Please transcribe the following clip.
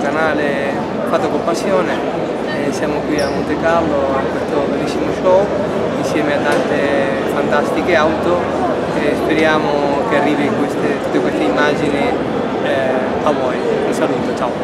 un canale fatto con passione e siamo qui a Monte Carlo a questo bellissimo show insieme a tante fantastiche auto e speriamo che arrivi tutte queste immagini a voi. Un saluto, ciao!